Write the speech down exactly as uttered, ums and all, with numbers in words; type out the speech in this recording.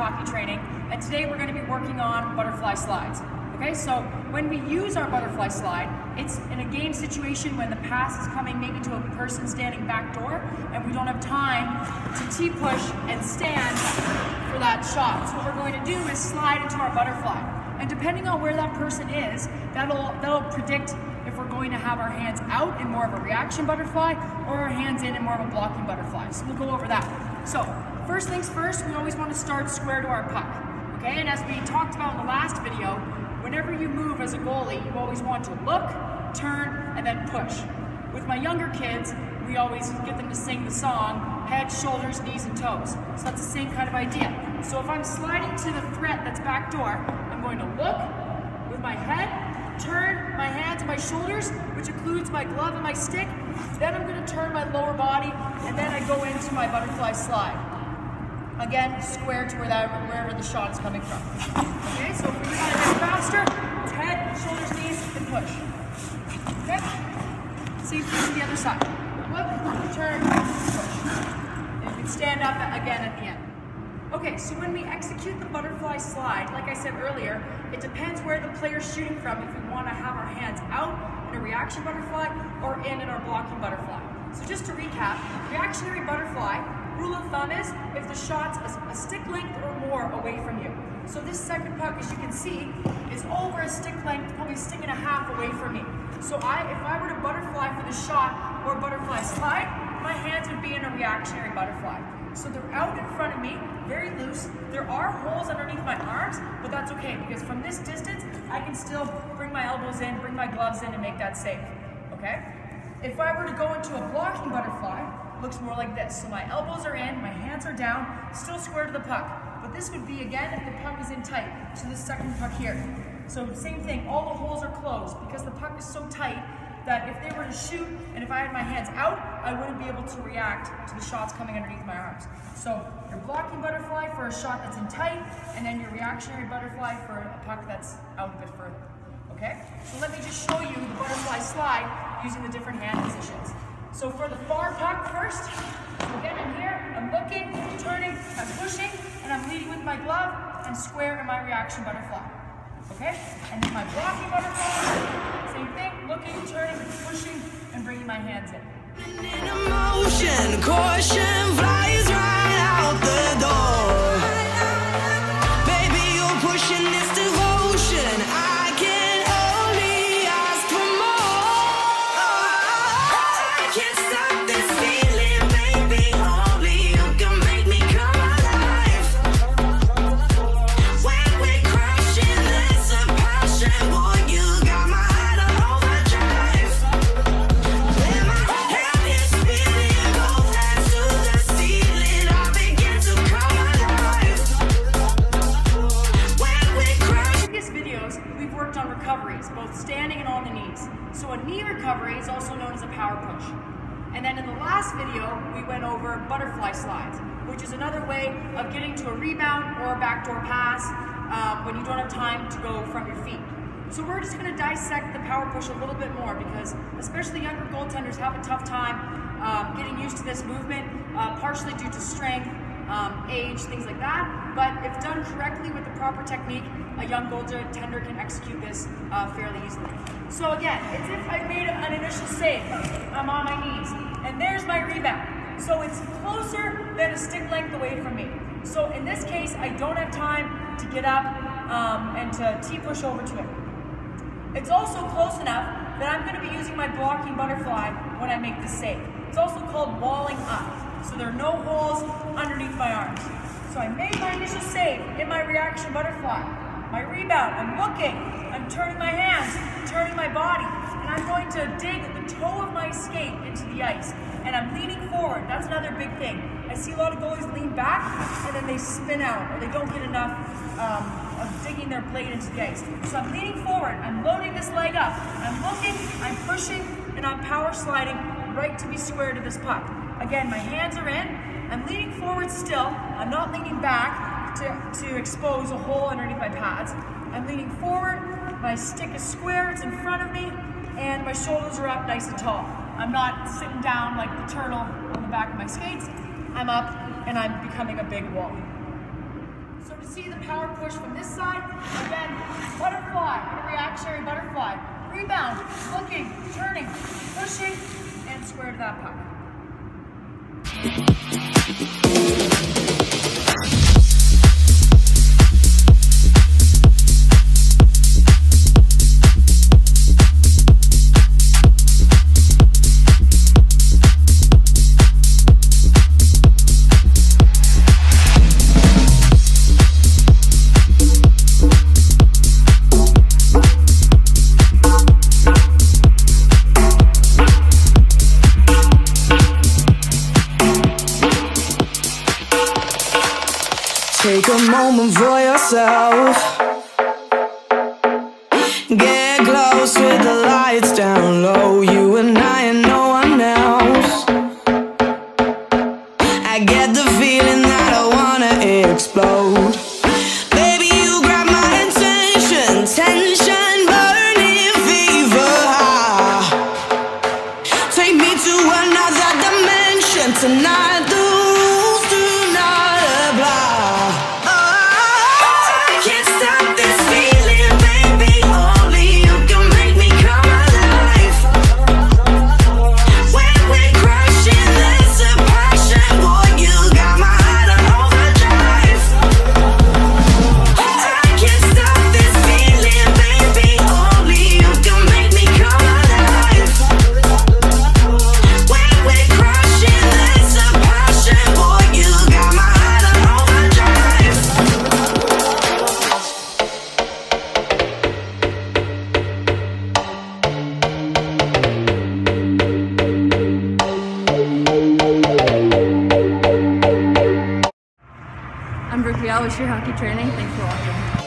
hockey training, and today we're going to be working on butterfly slides. Okay, so when we use our butterfly slide, it's in a game situation when the pass is coming maybe to a person standing back door, and we don't have time to T-push and stand for that shot. So what we're going to do is slide into our butterfly. And depending on where that person is, that'll, that'll predict if we're going to have our hands out in more of a reaction butterfly or our hands in in more of a blocking butterfly. So we'll go over that. So first things first, we always want to start square to our puck. Okay, and as we talked about in the last video, whenever you move as a goalie, you always want to look, turn, and then push. With my younger kids, we always get them to sing the song, head, shoulders, knees, and toes. So that's the same kind of idea. So if I'm sliding to the threat that's back door, I'm going to look with my head, turn my hands and my shoulders, which includes my glove and my stick. Then I'm going to turn my lower body, and then I go into my butterfly slide. Again, square to where that, wherever the shot is coming from. Okay, so if we got to get faster, it's head, shoulders, knees, and push. Okay? Same thing to the other side. Look, turn, push. And you can stand up again at the end. Okay, so when we execute the butterfly slide, like I said earlier, it depends where the player's shooting from, if we want to have our hands out in a reaction butterfly or in in our blocking butterfly. So just to recap, reactionary butterfly, rule of thumb is if the shot's a stick length or more away from you. So this second puck, as you can see, is over a stick length, probably a stick and a half away from me. So I, if I were to butterfly for the shot or butterfly slide, my hands would be in a reactionary butterfly. So they're out in front of me, very loose. There are holes underneath my arms, but that's okay because from this distance, I can still bring my elbows in, bring my gloves in, and make that safe, okay? If I were to go into a blocking butterfly, it looks more like this. So my elbows are in, my hands are down, still square to the puck. But this would be, again, if the puck is in tight, so the second puck here. So same thing, all the holes are closed because the puck is so tight that if they were to shoot and if I had my hands out, I wouldn't be able to react to the shots coming underneath my arms. So your blocking butterfly for a shot that's in tight, and then your reactionary butterfly for a puck that's out a bit further, okay? So let me just show you the butterfly slide using the different hand positions. So for the far puck first, so again I'm here, I'm looking, I'm turning, I'm pushing, and I'm leading with my glove and square in my reaction butterfly, okay? And then my blocking butterfly, same thing. Looking, turning, pushing, and bringing my hands in. In emotion, caution flies right out the door. Baby, you're pushing this devotion. I can only ask for more. I can't stop this feeling, baby. Only you can make me come alive. When we're crashing, there's a passion. Boy, you got my both standing and on the knees. So a knee recovery is also known as a power push. And then in the last video, we went over butterfly slides, which is another way of getting to a rebound or a backdoor pass um, when you don't have time to go from your feet. So we're just going to dissect the power push a little bit more because especially younger goaltenders have a tough time um, getting used to this movement, uh, partially due to strength, Um, age, things like that, but if done correctly with the proper technique, a young goaltender can execute this uh, fairly easily. So again, it's if I made an initial save, I'm on my knees, and there's my rebound. So it's closer than a stick length away from me. So in this case, I don't have time to get up um, and to T-push over to it. It's also close enough that I'm going to be using my blocking butterfly when I make the save. It's also called walling up. So there are no holes underneath my arms. So I made my initial save in my reaction butterfly. My rebound, I'm looking, I'm turning my hands, turning my body, and I'm going to dig the toe of my skate into the ice. And I'm leaning forward, that's another big thing. I see a lot of goalies lean back and then they spin out or they don't get enough um, of digging their blade into the ice. So I'm leaning forward, I'm loading this leg up, I'm looking, I'm pushing, and I'm power sliding right to be square to this puck. Again, my hands are in, I'm leaning forward still, I'm not leaning back to, to expose a hole underneath my pads. I'm leaning forward, my stick is square, it's in front of me, and my shoulders are up nice and tall. I'm not sitting down like the turtle on the back of my skates, I'm up and I'm becoming a big wall. So to see the power push from this side, again, butterfly, reactionary butterfly, rebound, looking, turning, pushing, and square to that puck. Take a moment for yourself. Get close with the lights down low. You and I and no one else. I get the feeling that I wanna explode. Baby, you grab my attention. Tension, burning fever high. Take me to another dimension tonight. I'm Brookie, I was your hockey training. Thanks for watching.